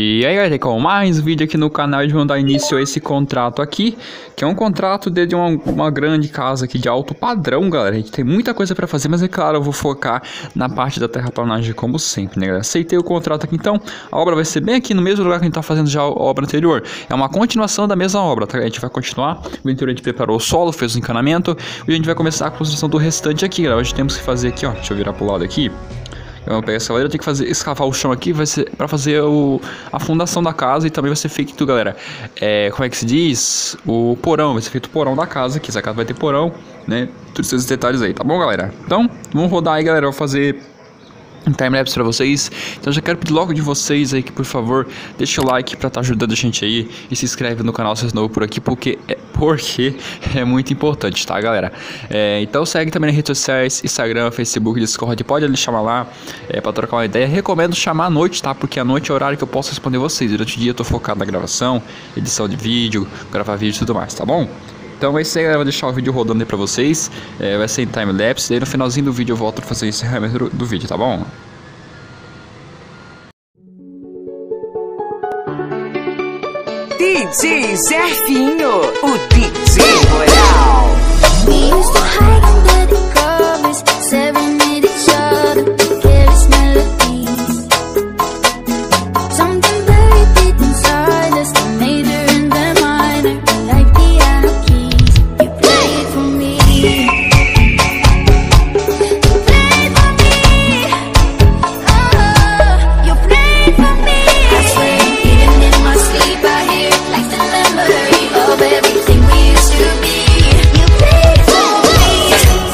E aí galera, com mais um vídeo aqui no canal, eles vão dar início a esse contrato aqui, que é um contrato de uma grande casa aqui de alto padrão, galera. A gente tem muita coisa para fazer, mas é claro, eu vou focar na parte da terraplanagem como sempre, né galera. Aceitei o contrato aqui então, a obra vai ser bem aqui no mesmo lugar que a gente tá fazendo já a obra anterior. É uma continuação da mesma obra, tá? A gente vai continuar, o interior a gente preparou o solo, fez o encanamento, e a gente vai começar a construção do restante aqui, galera. Hoje temos que fazer aqui, ó, deixa eu virar pro lado aqui. Eu vou pegar essa galera, eu tenho que fazer, escavar o chão aqui, vai ser pra fazer a fundação da casa e também vai ser feito, galera, como é que se diz? O porão, vai ser feito o porão da casa aqui, essa casa vai ter porão, né? Todos esses detalhes aí, tá bom, galera? Então, vamos rodar aí, galera, eu vou fazer um timelapse pra vocês. Então já quero pedir logo de vocês aí que, por favor, deixa o like pra tá ajudando a gente aí. E se inscreve no canal se é novo por aqui, porque é muito importante, tá galera? Então segue também nas redes sociais, Instagram, Facebook, Discord, pode ali chamar lá pra trocar uma ideia. Recomendo chamar à noite, tá? Porque à noite é o horário que eu posso responder vocês. Durante o dia eu tô focado na gravação, edição de vídeo, gravar vídeo e tudo mais, tá bom? Então vai ser, galera, vou deixar o vídeo rodando aí pra vocês, vai ser em time-lapse, daí no finalzinho do vídeo eu volto pra fazer o encerramento do vídeo, tá bom? DJ Zefinho, o DJ Rural. Everything we used to be, you play for me.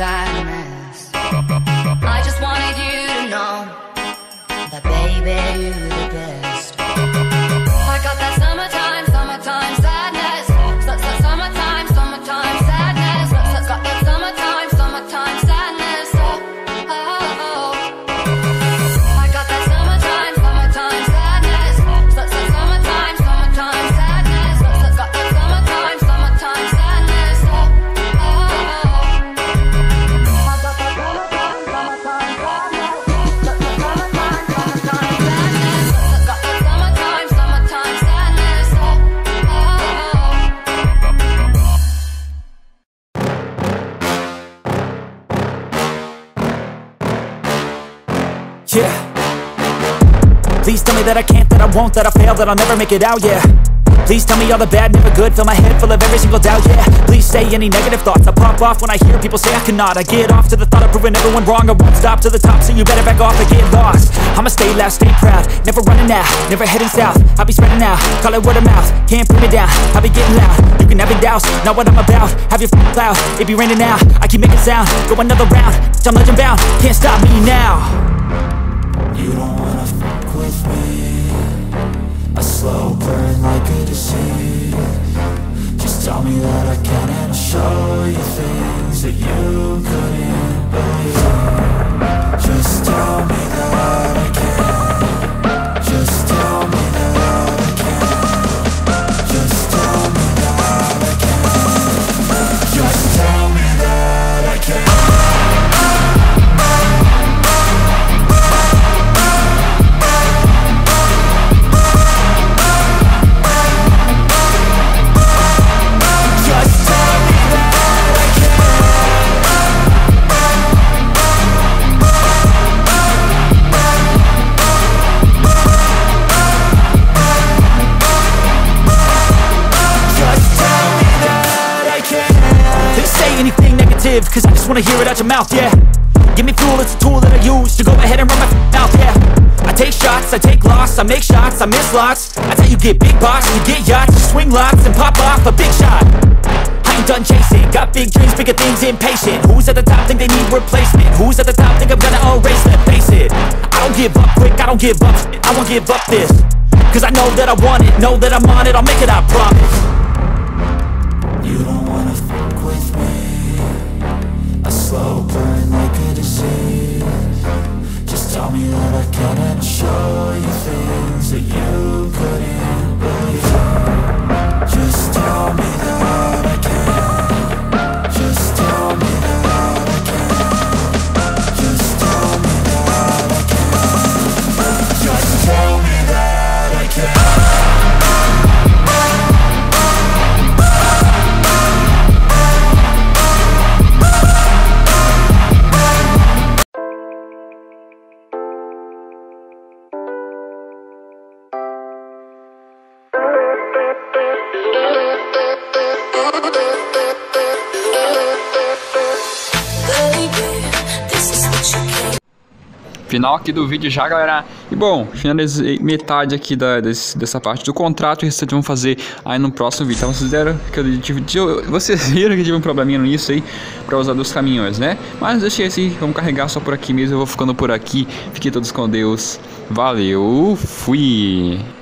silence. I just wanted you to know that, baby, you're the best. I got that summertime, summertime sadness. Summertime, summertime sadness. Got that summertime, summertime sadness. Oh, oh, oh. I got that summertime, summertime sadness. Summertime, summertime sadness. Got that summertime, summertime sadness. Oh, oh, oh. Yeah. Please tell me that I can't, that I won't, that I fail, that I'll never make it out, yeah. Please tell me all the bad, never good, fill my head full of every single doubt, yeah. Please say any negative thoughts, I pop off when I hear people say I cannot. I get off to the thought of proving everyone wrong, I won't stop to the top, so you better back off and get lost. I'ma stay loud, stay proud, never running out, never heading south. I'll be spreading out, call it word of mouth, can't put me down, I'll be getting loud. You can have it douse, not what I'm about, have your f***ing cloud, it be raining out. I keep making sound, go another round, bitch, I'm legend bound, can't stop me now. You don't wanna fuck with me. A slow burn like a disease. Just tell me that I can and I'll show you things that you couldn't believe. Just tell me that I can. Just tell me that I can. Just tell me that I can. Just tell me that I can. Cause I just wanna hear it out your mouth, yeah. Give me fuel, it's a tool that I use to go ahead and run my mouth, yeah. I take shots, I take loss, I make shots, I miss lots. I tell you get big box, you get yachts, you swing lots and pop off a big shot. I ain't done chasing, got big dreams, bigger things, impatient. Who's at the top think they need replacement? Who's at the top think I'm gonna erase them? Face it, I don't give up quick, I don't give up shit, I won't give up this. Cause I know that I want it, know that I'm on it, I'll make it, I promise. You don't wanna fuck with me. A slow burn like a disease. Just tell me that I can and I'll show you things that you couldn't believe. Just tell me that I can. Just tell me that I can. Just tell me that I can. Just tell me that I can. Final aqui do vídeo já, galera. E bom, finalizei metade aqui dessa parte do contrato. O restante vamos fazer aí no próximo vídeo. Então vocês viram que eu tive um probleminha nisso aí pra usar dos caminhões, né? Mas deixei assim, vamos carregar só por aqui mesmo. Eu vou ficando por aqui. Fiquem todos com Deus. Valeu, fui!